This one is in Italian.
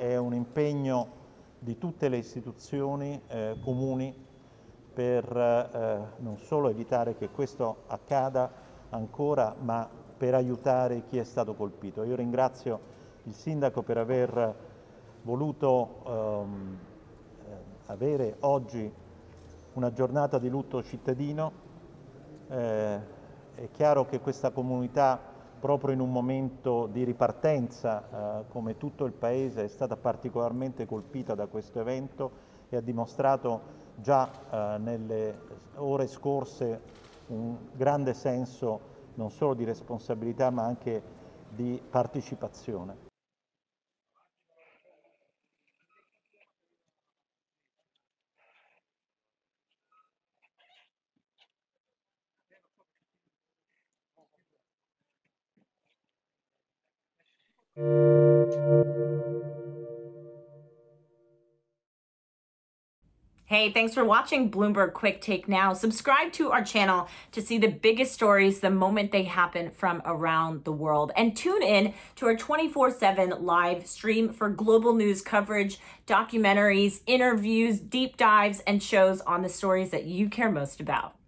è un impegno di tutte le istituzioni comuni per non solo evitare che questo accada ancora, ma per aiutare chi è stato colpito. Io ringrazio il Sindaco per aver voluto avere oggi una giornata di lutto cittadino. È chiaro che questa comunità, proprio in un momento di ripartenza, come tutto il Paese, è stata particolarmente colpita da questo evento e ha dimostrato già nelle ore scorse un grande senso non solo di responsabilità ma anche di partecipazione. Hey, thanks for watching Bloomberg Quick Take Now. Subscribe to our channel to see the biggest stories the moment they happen from around the world. And tune in to our 24/7 live stream for global news coverage, documentaries, interviews, deep dives, and shows on the stories that you care most about.